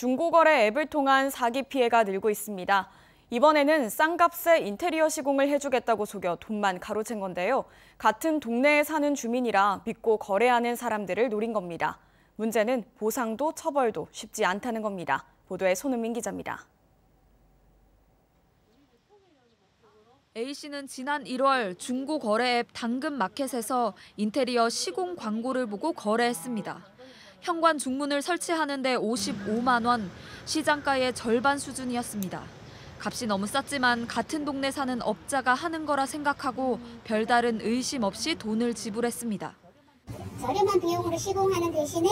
중고거래 앱을 통한 사기 피해가 늘고 있습니다. 이번에는 싼 값에 인테리어 시공을 해주겠다고 속여 돈만 가로챈 건데요. 같은 동네에 사는 주민이라 믿고 거래하는 사람들을 노린 겁니다. 문제는 보상도 처벌도 쉽지 않다는 겁니다. 보도에 손은민 기자입니다. A씨는 지난 1월 중고거래 앱 당근마켓에서 인테리어 시공 광고를 보고 거래했습니다. 현관 중문을 설치하는 데 55만 원, 시장가의 절반 수준이었습니다. 값이 너무 쌌지만 같은 동네 사는 업자가 하는 거라 생각하고 별다른 의심 없이 돈을 지불했습니다. 저렴한 비용으로 시공하는 대신에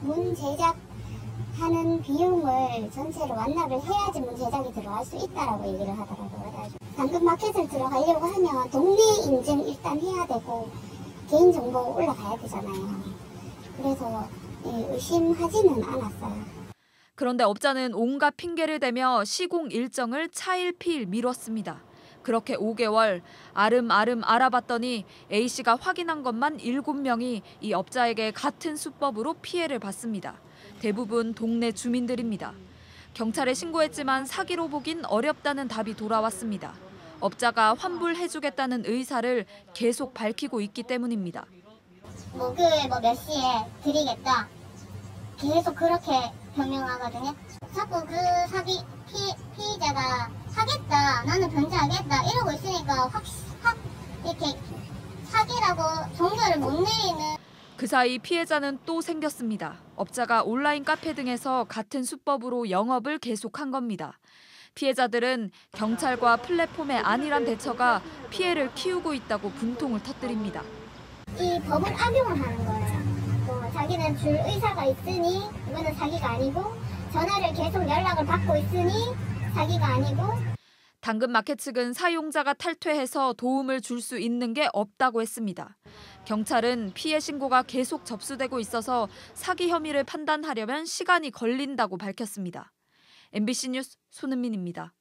문 제작하는 비용을 전체로 완납을 해야지 문 제작이 들어갈 수 있다라고 얘기를 하더라고요. 당근마켓을 들어가려고 하면 동네 인증 일단 해야 되고 개인정보 올라가야 되잖아요. 그래서 의심하지는 않았어요. 그런데 업자는 온갖 핑계를 대며 시공 일정을 차일피일 미뤘습니다. 그렇게 5개월 아름아름 알아봤더니 A씨가 확인한 것만 7명이 이 업자에게 같은 수법으로 피해를 봤습니다. 대부분 동네 주민들입니다. 경찰에 신고했지만 사기로 보긴 어렵다는 답이 돌아왔습니다. 업자가 환불해주겠다는 의사를 계속 밝히고 있기 때문입니다. 목요일 몇 시에 드리겠다. 계속 그렇게 변명하거든요. 자꾸 그 사기 피해자가 하겠다, 나는 변제하겠다 이러고 있으니까 확 이렇게 사기라고 종결을 못 내리는. 그 사이 피해자는 또 생겼습니다. 업자가 온라인 카페 등에서 같은 수법으로 영업을 계속한 겁니다. 피해자들은 경찰과 플랫폼의 안일한 대처가 피해를 키우고 있다고 분통을 터뜨립니다. 이 법을 악용을 하는 거예요. 자기는 줄 의사가 있으니 이거는 사기가 아니고, 전화를 계속 연락을 받고 있으니 사기가 아니고. 당근마켓 측은 사용자가 탈퇴해서 도움을 줄 수 있는 게 없다고 했습니다. 경찰은 피해 신고가 계속 접수되고 있어서 사기 혐의를 판단하려면 시간이 걸린다고 밝혔습니다. MBC 뉴스 손은민입니다.